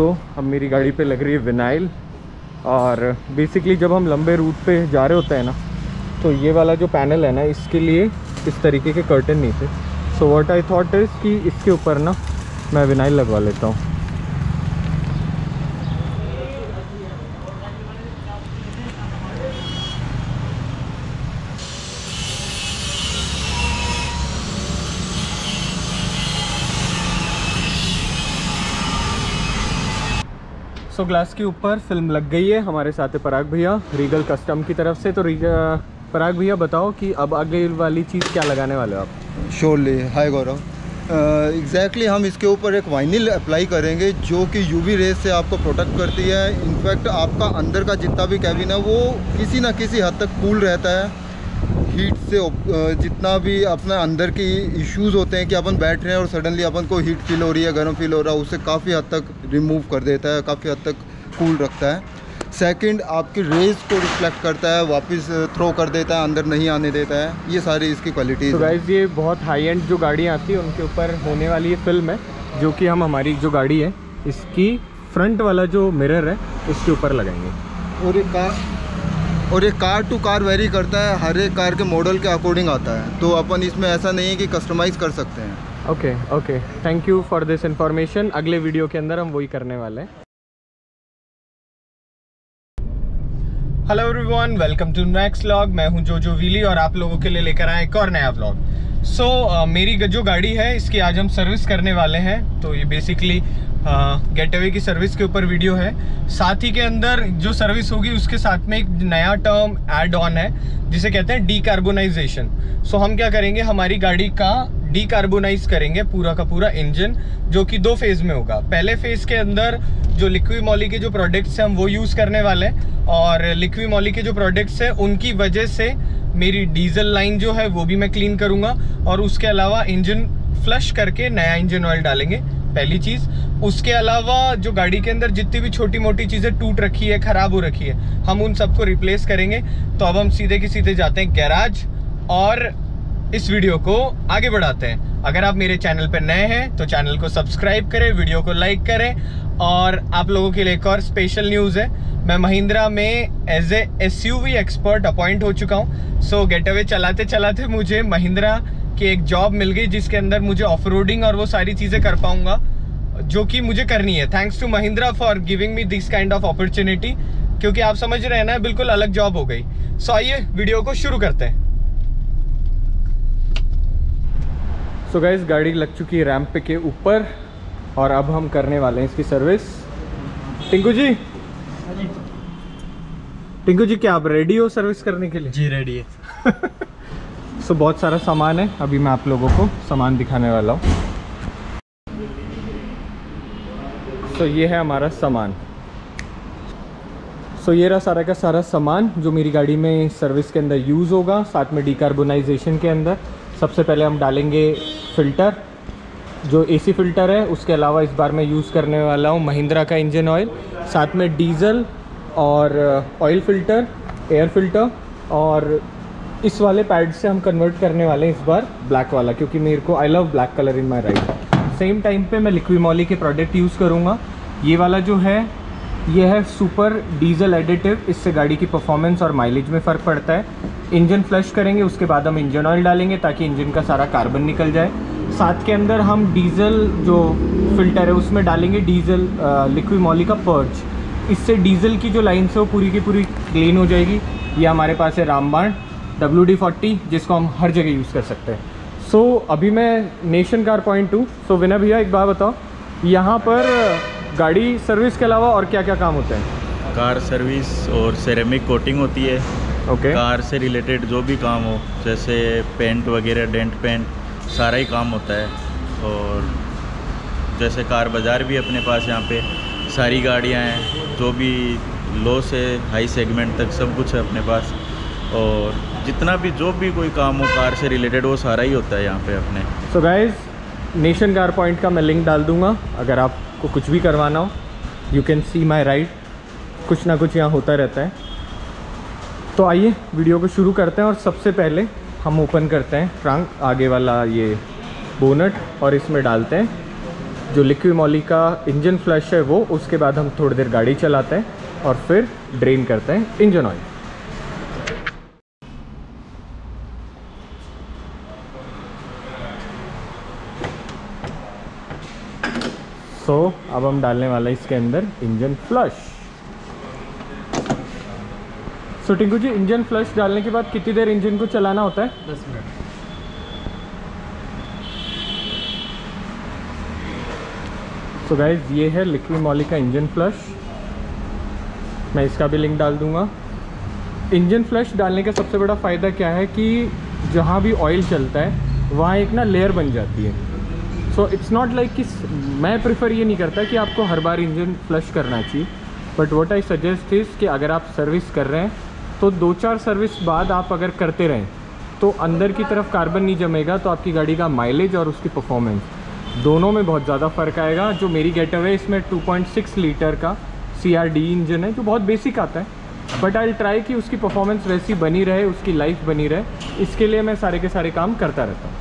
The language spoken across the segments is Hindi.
सो अब मेरी गाड़ी पे लग रही है विनाइल। और बेसिकली जब हम लंबे रूट पे जा रहे होते हैं ना, तो ये वाला जो पैनल है ना, इसके लिए इस तरीके के कर्टन नहीं थे। So what I thought is कि इसके ऊपर ना मैं विनाइल लगवा लेता हूँ। तो ग्लास के ऊपर फिल्म लग गई है। हमारे साथ है पराग भैया रीगल कस्टम की तरफ से। तो पराग भैया बताओ कि अब आगे वाली चीज़ क्या लगाने वाले हो आप? श्योरली, हाय गौरव। एग्जैक्टली हम इसके ऊपर एक वाइनिल अप्लाई करेंगे जो कि यूवी रेस से आपको प्रोटेक्ट करती है। इनफैक्ट आपका अंदर का जितना भी कैबिन है वो किसी ना किसी हद तक कूल रहता है हीट से। जितना भी अपना अंदर की इश्यूज़ होते हैं कि अपन बैठ रहे हैं और सडनली अपन को हीट फील हो रही है, गर्म फील हो रहा है, उससे काफ़ी हद तक रिमूव कर देता है, काफ़ी हद तक कूल रखता है। सेकंड, आपकी रेस को रिफ्लेक्ट करता है, वापस थ्रो कर देता है, अंदर नहीं आने देता है। ये सारी इसकी क्वालिटीज़। तो गाइस ये बहुत हाई एंड जो गाड़ियाँ आती है उनके ऊपर होने वाली ये फिल्म है, जो कि हम हमारी जो गाड़ी है इसकी फ्रंट वाला जो मिरर है इसके ऊपर लगाएंगे। और ये कार टू कार वेरी करता है, हर एक कार के मॉडल के अकॉर्डिंग आता है। तो अपन इसमें ऐसा नहीं है कि कस्टमाइज़ कर सकते हैं। Okay okay, thank you for this information. अगले वीडियो के अंदर हम वही करने वाले हैं। Hello everyone, welcome to Max vlog. मैं हूं जोजो व्हीली और आप लोगों के लिए लेकर आए एक और नया व्लॉग। सो मेरी जो गाड़ी है इसकी आज हम सर्विस करने वाले हैं। तो ये बेसिकली गेट अवे की सर्विस के ऊपर वीडियो है। साथ ही के अंदर जो सर्विस होगी उसके साथ में एक नया टर्म ऐड ऑन है जिसे कहते हैं डीकार्बोनाइजेशन। सो हम क्या करेंगे, हमारी गाड़ी का डीकार्बोनाइज करेंगे पूरा का पूरा इंजन, जो कि दो फेज़ में होगा। पहले फेज़ के अंदर जो लिक्वी मॉली के जो प्रोडक्ट्स हैं हम वो यूज़ करने वाले हैं। और लिक्वी मॉली के जो प्रोडक्ट्स हैं उनकी वजह से मेरी डीजल लाइन जो है वो भी मैं क्लीन करूँगा। और उसके अलावा इंजन फ्लश करके नया इंजन ऑयल डालेंगे, पहली चीज़। उसके अलावा जो गाड़ी के अंदर जितनी भी छोटी मोटी चीज़ें टूट रखी है, ख़राब हो रखी है, हम उन सबको रिप्लेस करेंगे। तो अब हम सीधे के सीधे जाते हैं गैराज और इस वीडियो को आगे बढ़ाते हैं। अगर आप मेरे चैनल पर नए हैं तो चैनल को सब्सक्राइब करें, वीडियो को लाइक करें। और आप लोगों के लिए एक और स्पेशल न्यूज़ है, मैं महिंद्रा में as a SUV expert appoint हो चुका हूँ। सो गेट अवे चलाते चलाते मुझे महिंद्रा कि एक जॉब मिल गई जिसके अंदर मुझे ऑफ रोडिंग और वो सारी चीज़ें कर पाऊंगा जो कि मुझे करनी है। Thanks to Mahindra for giving me this kind of opportunity, क्योंकि आप समझ रहे हैं ना, बिल्कुल अलग जॉब हो गई। सो आइए वीडियो को शुरू करते हैं। सो गाइस, गाड़ी लग चुकी है रैंप के ऊपर और अब हम करने वाले हैं इसकी सर्विस। टिंकू जी, क्या आप रेडी हो सर्विस करने के लिए? जी रेडी है। तो बहुत सारा सामान है, अभी मैं आप लोगों को सामान दिखाने वाला हूँ। तो ये है हमारा सामान। सो ये रहा सारा का सारा सामान जो मेरी गाड़ी में सर्विस के अंदर यूज़ होगा, साथ में डीकार्बोनाइजेशन के अंदर। सबसे पहले हम डालेंगे फ़िल्टर, जो AC फ़िल्टर है। उसके अलावा इस बार मैं यूज़ करने वाला हूँ महिंद्रा का इंजन ऑयल, साथ में डीज़ल और ऑयल फ़िल्टर, एयर फ़िल्टर। और इस वाले पैड से हम कन्वर्ट करने वाले हैं इस बार ब्लैक वाला, क्योंकि मेरे को I love black colour in my ride. Same time पे मैं लिक्वी मॉली के प्रोडक्ट यूज़ करूँगा। ये वाला जो है ये है सुपर डीजल एडिटिव, इससे गाड़ी की परफॉर्मेंस और माइलेज में फ़र्क पड़ता है। इंजन फ्लश करेंगे, उसके बाद हम इंजन ऑयल डालेंगे ताकि इंजन का सारा कार्बन निकल जाए। साथ के अंदर हम डीज़ल जो फिल्टर है उसमें डालेंगे डीज़ल लिक्वी मॉली का पर्च, इससे डीज़ल की जो लाइन है वो पूरी की पूरी क्लीन हो जाएगी। ये हमारे पास है रामबाण WD40, जिसको हम हर जगह यूज़ कर सकते हैं। सो अभी मैं नेशन कार पॉइंट हूँ। सो विनय भैया, एक बात बताओ, यहाँ पर गाड़ी सर्विस के अलावा और क्या क्या काम होते हैं? कार सर्विस और सेरेमिक कोटिंग होती है। ओके कार से रिलेटेड जो भी काम हो, जैसे पेंट वगैरह, डेंट पेंट, सारा ही काम होता है। और जैसे कार बाज़ार भी अपने पास यहाँ पे सारी गाड़ियाँ हैं, जो भी लो से हाई सेगमेंट तक सब कुछ है अपने पास। और जितना भी जो भी कोई काम हो कार से रिलेटेड वो सारा ही होता है यहाँ पे अपने। So guys, nation car point का मैं लिंक डाल दूँगा, अगर आपको कुछ भी करवाना हो you can see my ride. कुछ ना कुछ यहाँ होता रहता है। तो आइए वीडियो को शुरू करते हैं। और सबसे पहले हम ओपन करते हैं ट्रंक, आगे वाला ये बोनट, और इसमें डालते हैं जो लिक्वी मॉली का इंजन फ्लश है वो, उसके बाद हम थोड़ी देर गाड़ी चलाते हैं और फिर ड्रेन करते हैं इंजन ऑयल। सो अब हम डालने वाले इसके अंदर इंजन फ्लश। तो टिंकू जी, इंजन फ्लश डालने के बाद कितनी देर इंजन को चलाना होता है? 10 मिनट। सो गाइज, ये है लिक्वी मॉली का इंजन फ्लश, मैं इसका भी लिंक डाल दूंगा। इंजन फ्लश डालने का सबसे बड़ा फ़ायदा क्या है कि जहाँ भी ऑयल चलता है वहाँ एक ना लेयर बन जाती है। सो इट्स नॉट लाइक कि मैं प्रेफर ये नहीं करता कि आपको हर बार इंजन फ्लश करना चाहिए, but what I suggest is कि अगर आप सर्विस कर रहे हैं तो 2-4 सर्विस बाद आप अगर करते रहें तो अंदर की तरफ कार्बन नहीं जमेगा, तो आपकी गाड़ी का माइलेज और उसकी परफॉर्मेंस दोनों में बहुत ज़्यादा फ़र्क आएगा। जो मेरी गेट अवे, इसमें 2.6 लीटर का CRD इंजन है जो बहुत बेसिक आता है, बट आई विल ट्राई कि उसकी परफॉर्मेंस वैसी बनी रहे, उसकी लाइफ बनी रहे, इसके लिए मैं सारे के सारे काम करता रहता हूँ।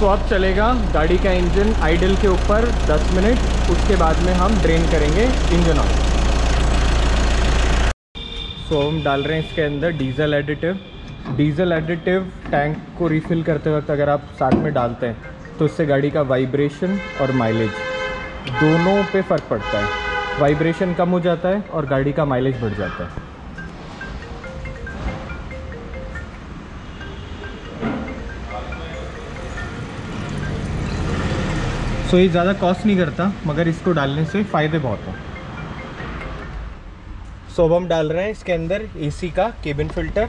तो अब चलेगा गाड़ी का इंजन आइडल के ऊपर 10 मिनट, उसके बाद में हम ड्रेन करेंगे इंजन ऑयल। सो हम डाल रहे हैं इसके अंदर diesel additive. Diesel additive tank को रिफ़िल करते वक्त अगर आप साथ में डालते हैं तो उससे गाड़ी का वाइब्रेशन और माइलेज दोनों पे फ़र्क पड़ता है। वाइब्रेशन कम हो जाता है और गाड़ी का माइलेज बढ़ जाता है। सो ये ज़्यादा कॉस्ट नहीं करता, मगर इसको डालने से फ़ायदे बहुत हैं। सो अब हम डाल रहे हैं इसके अंदर AC का केबिन फिल्टर,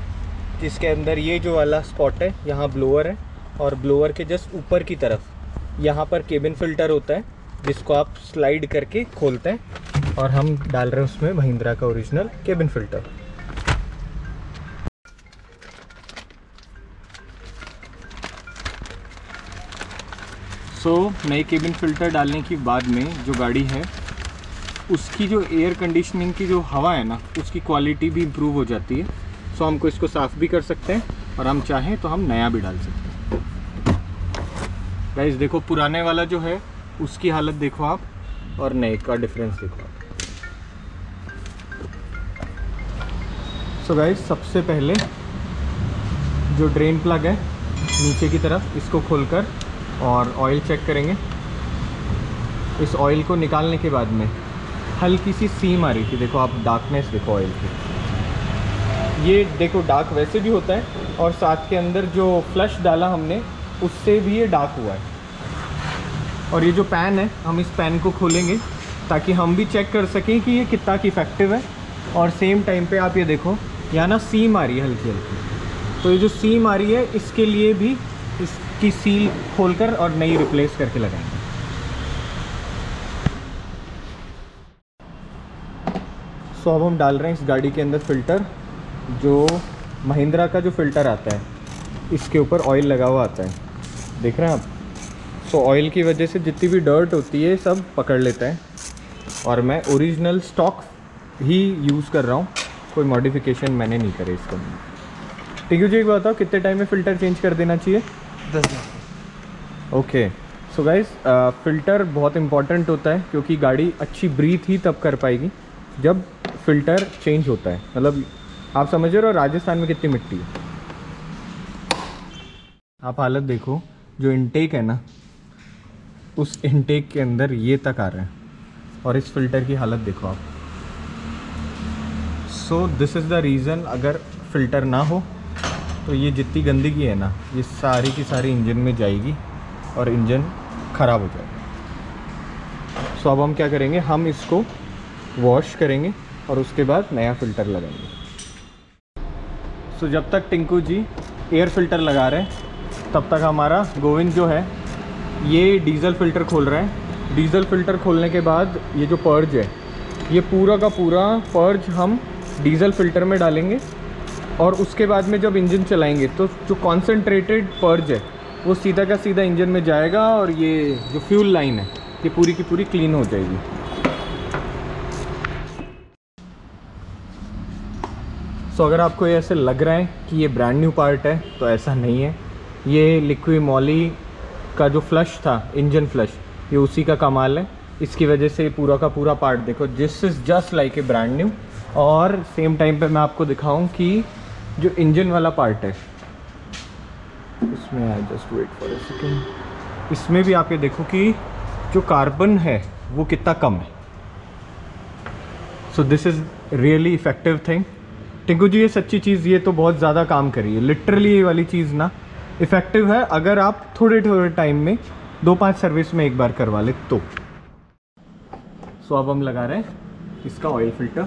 जिसके अंदर ये जो वाला स्पॉट है यहाँ ब्लोअर है, और ब्लोअर के जस्ट ऊपर की तरफ यहाँ पर केबिन फिल्टर होता है जिसको आप स्लाइड करके खोलते हैं, और हम डाल रहे हैं उसमें महिंद्रा का ओरिजिनल केबिन फिल्टर। सो नए केबिन फ़िल्टर डालने के बाद में जो गाड़ी है उसकी जो एयर कंडीशनिंग की जो हवा है ना, उसकी क्वालिटी भी इम्प्रूव हो जाती है। सो हमको इसको साफ़ भी कर सकते हैं और हम चाहें तो हम नया भी डाल सकते हैं। गाइस देखो, पुराने वाला जो है उसकी हालत देखो आप, और नए का डिफरेंस देखो आप। सो गाइस, सबसे पहले जो ड्रेन प्लग है नीचे की तरफ, इसको खोलकर और ऑयल चेक करेंगे। इस ऑयल को निकालने के बाद में हल्की सी सीम आ रही थी, देखो आप डार्कनेस देखो ऑयल की, ये देखो डार्क वैसे भी होता है, और साथ के अंदर जो फ्लश डाला हमने उससे भी ये डार्क हुआ है। और ये जो पैन है, हम इस पैन को खोलेंगे ताकि हम भी चेक कर सकें कि ये कितना की इफेक्टिव है, और सेम टाइम पे आप ये देखो यहाँ ना सीम आ रही है हल्की हल्की, तो ये जो सीम आ रही है इसके लिए भी इसकी सील खोलकर और नई रिप्लेस करके लगाएंगे। सो अब हम डाल रहे हैं इस गाड़ी के अंदर फ़िल्टर, जो महिंद्रा का जो फ़िल्टर आता है इसके ऊपर ऑयल लगा हुआ आता है, देख रहे हैं आप। सो ऑयल की वजह से जितनी भी डर्ट होती है सब पकड़ लेता है, और मैं ओरिजिनल स्टॉक ही यूज़ कर रहा हूँ, कोई मॉडिफिकेशन मैंने नहीं करे इसके अंदर। टिंकू जी, एक बात बताओ, कितने टाइम में फ़िल्टर चेंज कर देना चाहिए? 10 minute. Okay. So guys, filter बहुत इंपॉर्टेंट होता है, क्योंकि गाड़ी अच्छी ब्रीथ ही तब कर पाएगी जब फ़िल्टर चेंज होता है। मतलब आप समझ रहे हो राजस्थान में कितनी मिट्टी है। आप हालत देखो, जो इनटेक है ना, उस इनटेक के अंदर ये तक आ रहा है, और इस फिल्टर की हालत देखो आप। So this is the reason, अगर फ़िल्टर ना हो तो ये जितनी गंदगी है ना, ये सारी की सारी इंजन में जाएगी और इंजन ख़राब हो जाएगा। सो अब हम क्या करेंगे, हम इसको वॉश करेंगे और उसके बाद नया फ़िल्टर लगाएंगे। सो जब तक टिंकू जी एयर फ़िल्टर लगा रहे हैं, तब तक हमारा गोविंद जो है ये डीज़ल फ़िल्टर खोल रहा है। डीज़ल फ़िल्टर खोलने के बाद ये जो पर्ज है, ये पूरा का पूरा पर्ज हम डीज़ल फ़िल्टर में डालेंगे, और उसके बाद में जब इंजन चलाएंगे तो जो कॉन्सेंट्रेटेड पर्ज है वो सीधा का सीधा इंजन में जाएगा और ये जो फ्यूल लाइन है ये पूरी की पूरी क्लीन हो जाएगी। सो अगर आपको ये ऐसे लग रहा है कि ये ब्रांड न्यू पार्ट है तो ऐसा नहीं है। ये लिक्वी मॉली का जो फ्लश था, इंजन फ्लश, ये उसी का कमाल है। इसकी वजह से पूरा का पूरा पार्ट देखो, this is just like a brand new. और सेम टाइम पे मैं आपको दिखाऊं कि जो इंजन वाला पार्ट है इसमें, I just wait for a second, इसमें भी आप ये देखो कि जो कार्बन है वो कितना कम है। So this is really effective thing. Tinku ji ये सच्ची चीज़, ये तो बहुत ज़्यादा काम करी है। लिटरली ये वाली चीज़ ना इफ़ेक्टिव है अगर आप थोड़े थोड़े टाइम में 2-5 सर्विस में एक बार करवा ले तो। सो अब हम लगा रहे हैं इसका oil filter.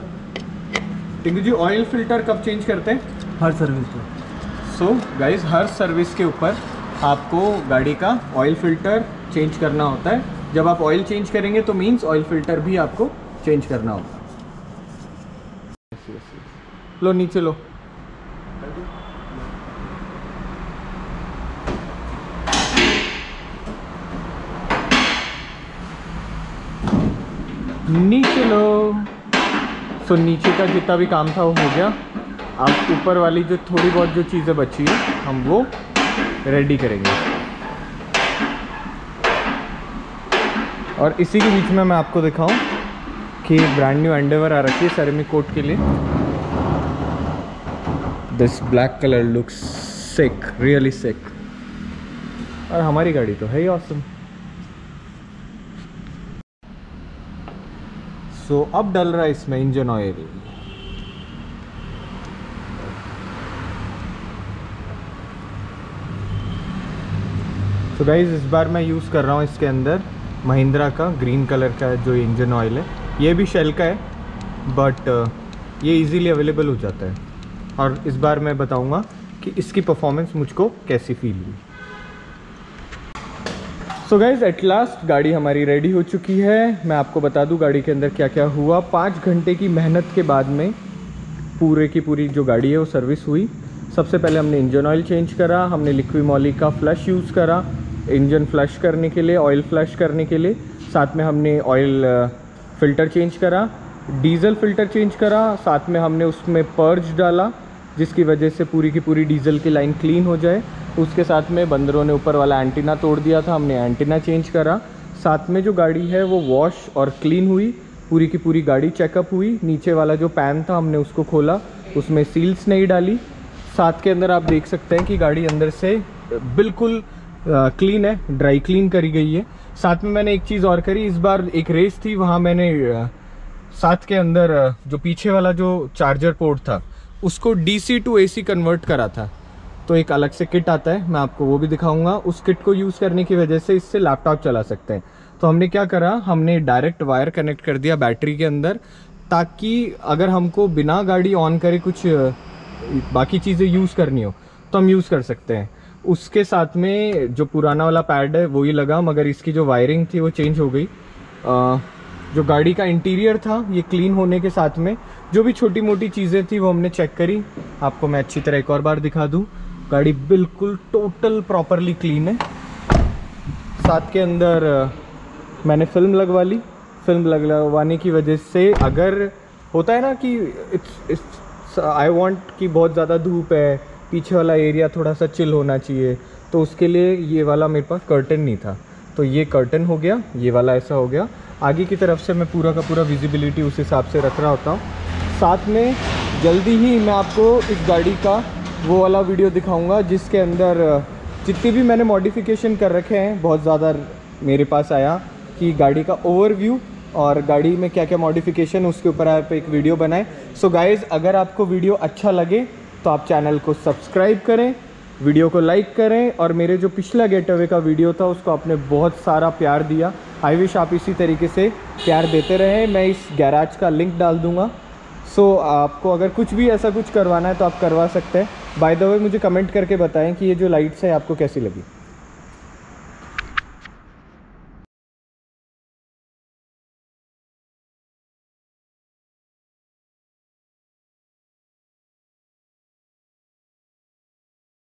Tinku ji oil filter कब चेंज करते हैं? हर सर्विस पर। सो गाइज हर सर्विस के ऊपर आपको गाड़ी का ऑयल फिल्टर चेंज करना होता है। जब आप ऑयल चेंज करेंगे तो मीन्स ऑयल फिल्टर भी आपको चेंज करना होगा। लो नीचे लो। नीचे लो। सो नीचे का जितना भी काम था वो हो गया। आप ऊपर वाली जो थोड़ी बहुत जो चीज़ें बची है हम वो रेडी करेंगे। और इसी के बीच में मैं आपको दिखाऊं कि ब्रांड न्यू एंडेवर आ रखी है सेरेमिक कोट के लिए। This black colour looks sick, really sick. और हमारी गाड़ी तो है ही ऑसम। तो अब डल रहा है इसमें इंजन ऑयल। तो गाइज इस बार मैं यूज़ कर रहा हूँ इसके अंदर महिंद्रा का ग्रीन कलर का जो इंजन ऑयल है। ये भी शेल का है बट ये इजीली अवेलेबल हो जाता है। और इस बार मैं बताऊँगा कि इसकी परफॉर्मेंस मुझको कैसी फील हुई। सो गाइज एट लास्ट गाड़ी हमारी रेडी हो चुकी है। मैं आपको बता दूं गाड़ी के अंदर क्या क्या हुआ। 5 घंटे की मेहनत के बाद में पूरे की पूरी जो गाड़ी है वो सर्विस हुई। सबसे पहले हमने इंजन ऑयल चेंज करा, हमने लिक्वी मॉली का फ्लश यूज़ करा इंजन फ्लश करने के लिए, ऑयल फ्लश करने के लिए। साथ में हमने ऑयल फ़िल्टर चेंज करा, डीज़ल फ़िल्टर चेंज करा। साथ में हमने उसमें पर्ज डाला जिसकी वजह से पूरी की पूरी डीज़ल की लाइन क्लीन हो जाए। उसके साथ में बंदरों ने ऊपर वाला एंटीना तोड़ दिया था, हमने एंटीना चेंज करा। साथ में जो गाड़ी है वो वॉश और क्लीन हुई, पूरी की पूरी गाड़ी चेकअप हुई। नीचे वाला जो पैन था हमने उसको खोला, उसमें सील्स नहीं डाली। साथ के अंदर आप देख सकते हैं कि गाड़ी अंदर से बिल्कुल क्लीन है, ड्राई क्लीन करी गई है। साथ में मैंने एक चीज़ और करी, इस बार एक रेस थी वहाँ मैंने साथ के अंदर जो पीछे वाला जो चार्जर पोर्ट था उसको DC to AC कन्वर्ट करा था। तो एक अलग से किट आता है, मैं आपको वो भी दिखाऊंगा। उस किट को यूज़ करने की वजह से इससे लैपटॉप चला सकते हैं। तो हमने क्या करा, हमने डायरेक्ट वायर कनेक्ट कर दिया बैटरी के अंदर ताकि अगर हमको बिना गाड़ी ऑन करे कुछ बाकी चीज़ें यूज़ करनी हो तो हम यूज़ कर सकते हैं। उसके साथ में जो पुराना वाला पैड है वही लगा मगर इसकी जो वायरिंग थी वो चेंज हो गई। जो गाड़ी का इंटीरियर था ये क्लीन होने के साथ में जो भी छोटी मोटी चीज़ें थी वो हमने चेक करी। आपको मैं अच्छी तरह एक और बार दिखा दूँ, गाड़ी बिल्कुल टोटल प्रॉपरली क्लीन है। साथ के अंदर मैंने फिल्म लगवा ली। फिल्म लगवाने की वजह से अगर होता है ना कि इट्स आई वांट कि बहुत ज़्यादा धूप है, पीछे वाला एरिया थोड़ा सा चिल होना चाहिए, तो उसके लिए ये वाला मेरे पास कर्टन नहीं था तो ये कर्टन हो गया, ये वाला ऐसा हो गया। आगे की तरफ से मैं पूरा का पूरा विजिबिलिटी उस हिसाब से रख रहा होता हूँ। साथ में जल्दी ही मैं आपको इस गाड़ी का वो वाला वीडियो दिखाऊंगा जिसके अंदर जितनी भी मैंने मॉडिफिकेशन कर रखे हैं। बहुत ज़्यादा मेरे पास आया कि गाड़ी का ओवरव्यू और गाड़ी में क्या क्या मॉडिफिकेशन, उसके ऊपर आप एक वीडियो बनाएं। सो गाइज़ अगर आपको वीडियो अच्छा लगे तो आप चैनल को सब्सक्राइब करें, वीडियो को लाइक करें। और मेरे जो पिछला गेट अवे का वीडियो था उसको आपने बहुत सारा प्यार दिया। आई विश आप इसी तरीके से प्यार देते रहें। मैं इस गैराज का लिंक डाल दूँगा। सो आपको अगर कुछ भी ऐसा कुछ करवाना है तो आप करवा सकते हैं। बाय द वे मुझे कमेंट करके बताएं कि ये जो लाइट्स है आपको कैसी लगी।